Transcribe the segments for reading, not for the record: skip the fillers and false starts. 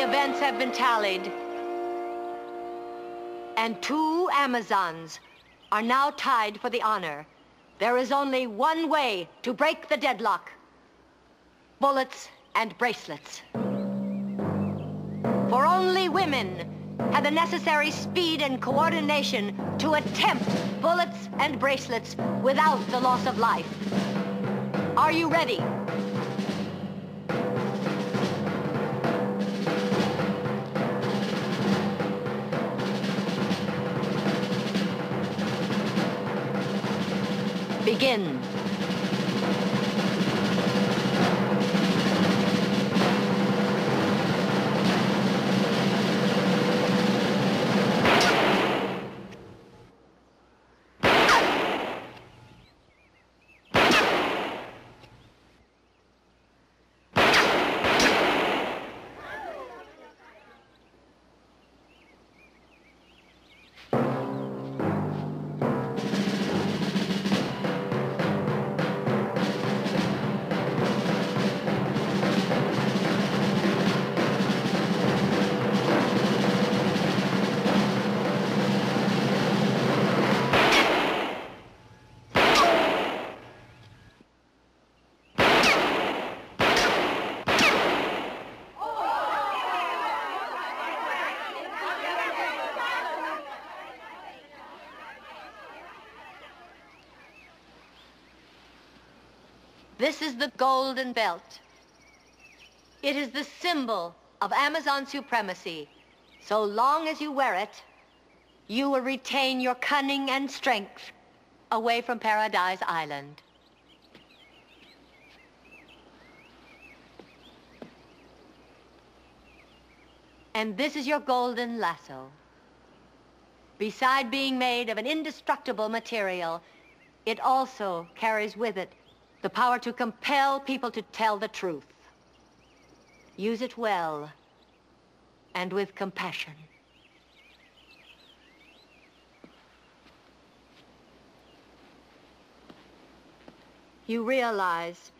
The events have been tallied, and 2 Amazons are now tied for the honor. There is only one way to break the deadlock. Bullets and bracelets. For only women have the necessary speed and coordination to attempt bullets and bracelets without the loss of life. Are you ready? Begin. This is the golden belt. It is the symbol of Amazon supremacy. So long as you wear it, you will retain your cunning and strength away from Paradise Island. And this is your golden lasso. Beside being made of an indestructible material, it also carries with it the power to compel people to tell the truth. Use it well and with compassion. You realize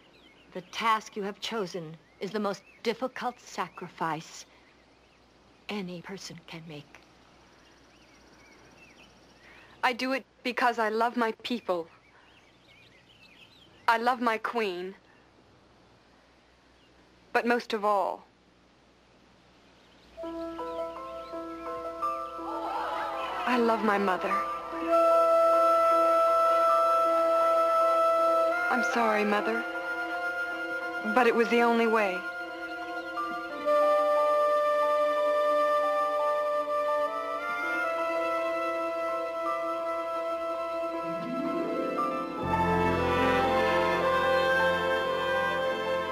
the task you have chosen is the most difficult sacrifice any person can make. I do it because I love my people. I love my queen, but most of all, I love my mother. I'm sorry, Mother, but it was the only way.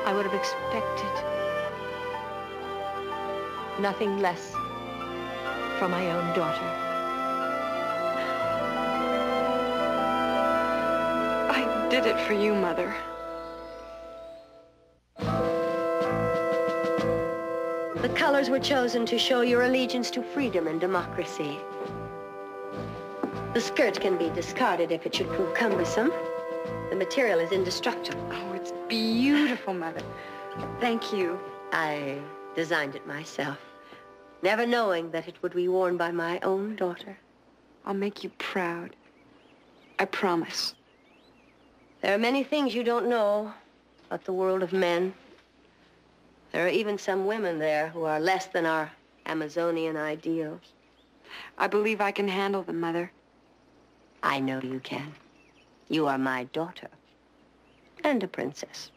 I would have expected nothing less from my own daughter. I did it for you, Mother. The colors were chosen to show your allegiance to freedom and democracy. The skirt can be discarded if it should prove cumbersome. The material is indestructible. Oh, it's beautiful, Mother. Thank you. I designed it myself, never knowing that it would be worn by my own daughter. I'll make you proud. I promise. There are many things you don't know about the world of men. There are even some women there who are less than our Amazonian ideals. I believe I can handle them, Mother. I know you can. You are my daughter, and a princess.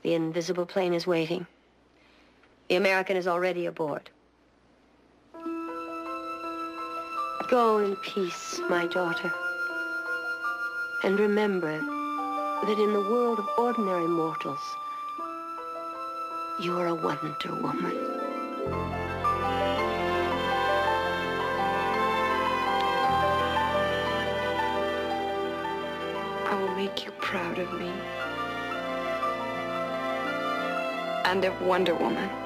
The invisible plane is waiting. The American is already aboard. Go in peace, my daughter. And remember that in the world of ordinary mortals, you are a Wonder Woman. Make you proud of me and of Wonder Woman.